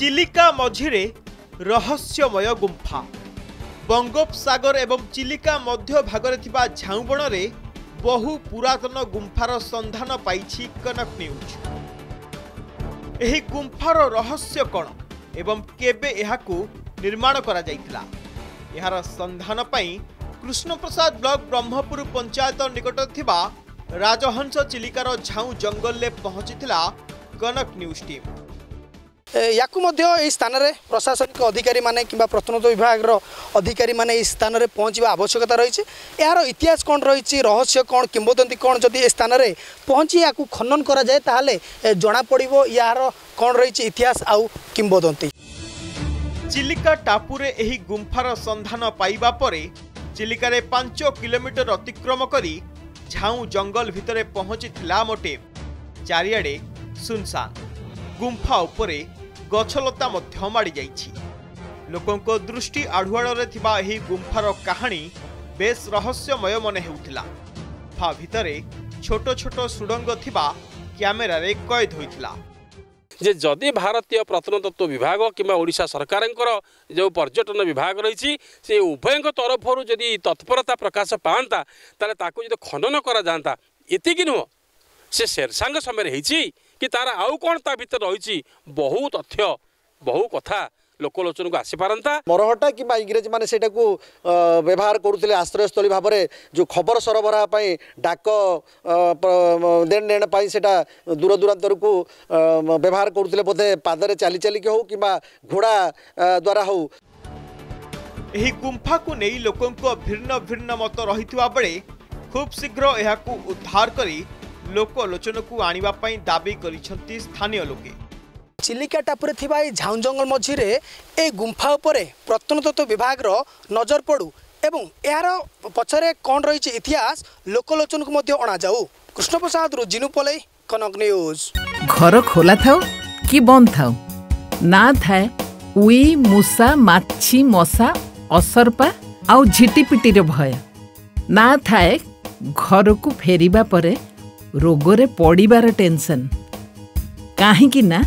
चिलिका मझीरे रहस्यमय गुंफा बंगोपसागर एवं चिलिका मध्य भागरे थिबा झाउबण रे बहु पुरातन गुंफार संधान पाइछि कनक न्यूज। एही गुंफार रहस्य कण एवं केबे एहाकु निर्माण करा जायतिला एहार संधान पई कृष्णप्रसाद ब्लॉक ब्रह्मपुर पंचायत निकट थिबा राजहंस चिलिकार झाउ जंगल ले पहुंचीथिला कनक न्यूज टीम। याकु मध्य एही स्थान रे प्रशासनिक अधिकारी माने किंबा प्रत्नतत्व विभाग रो अधिकारी माने एही स्थान रे पहुंचबा आवश्यकता रहिछि। यार इतिहास कोन रहिछि, रहस्य कोन, किंबदंती कोन, जदि ए स्थान रे पहुंची याकु खनन करा जाय ताहाले जना पड़िबो यार कोन रहिछि इतिहास आउ किंबदंती। चिलिका टापू रे एही गुंफार संधान पाइबा परे चिलिका रे 5 किलोमीटर अतिक्रम करी झाउ जंगल भितरे पहुंचीथिला मोटे। चारियाडे सुनसान गुंफा उपरे गछलता मध्य माड़ी जाइछि। लोकंको दृष्टि आढुआड़े थिबा एही गुंफार कहानी बेस रहस्यमय मने हेउथिला। गुंफा भितरे छोटो छोटो सुडंग थिबा कैमरा रे कैद होइथिला। जे जदि भारतीय प्रत्नतत्व विभाग किंबा ओडिशा सरकार जो पर्यटन विभाग रही से उभय तरफ जदि तत्परता प्रकाश पाता ताकि खनन करा जाता एतिक नुह से शेरसांग समय होती कि तार आउ कौन ता भीतर रही बहु तथ्य बहु कथा लोकलोचन को आसी पारंता। मरहटा कि इंग्रेज माने सेटा को व्यवहार करुले आश्रयस्थल भाव में जो खबर सरबराह डाक देन देन सेटा दूर दूरांतर को व्यवहार करुले बोधे पादरे चली चलिक हो कि घोड़ा द्वारा हो। एही गुंफा को नहीं लोकों को भिन्न भिन्न मत रही बेले खूब शीघ्र यह उद्धार करी लोकलोचन को आनिबा पई दाबी करिसथि स्थानीय लोके। चिलिका टापुरे थिबा ए झाउ जंगल मझीरे ए गुंफा उपरे प्रत्नतत्व विभाग रो नजर पड़ू एवं यार पछरे कोन रहिछि इतिहास लोकलोचन को मध्ये अणा जाऊ। कृष्णप्रसाद रु जिनु पले कनक न्यूज। घर खोला थाओ कि बंद थाओ ना थाए उई मुसा माछी मसा असरपा आउ झिटिपिटी रे भय ना थाए घर को फेरीबा परे रोगरे पड़बार टेंशन कहीं ना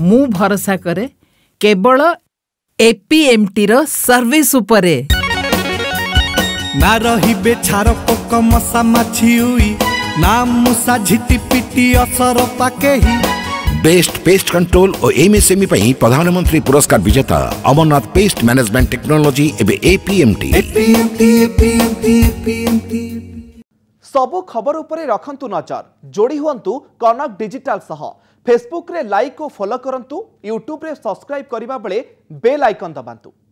मु भरोसा करे केवल एपीएमटी रो सर्विस उपरे। ना रही बेछार पक मसा माछी हुई ना मुसा झिटी पिटी असर पाके ही। बेस्ट पेस्ट कंट्रोल और एमएसएमई पई प्रधानमंत्री पुरस्कार विजेता अमरनाथ पेस्ट मैनेजमेंट टेक्नोलॉजी एवं एपीएमटी। सबु खबर उपरे रखंतु नजर, जोड़ी हुअंतु कनक डिजिटल सह। फेसबुक रे लाइक और फॉलो करंतु, यूट्यूब रे सब्सक्राइब करिबा बेले बेल आइकन दबांतु।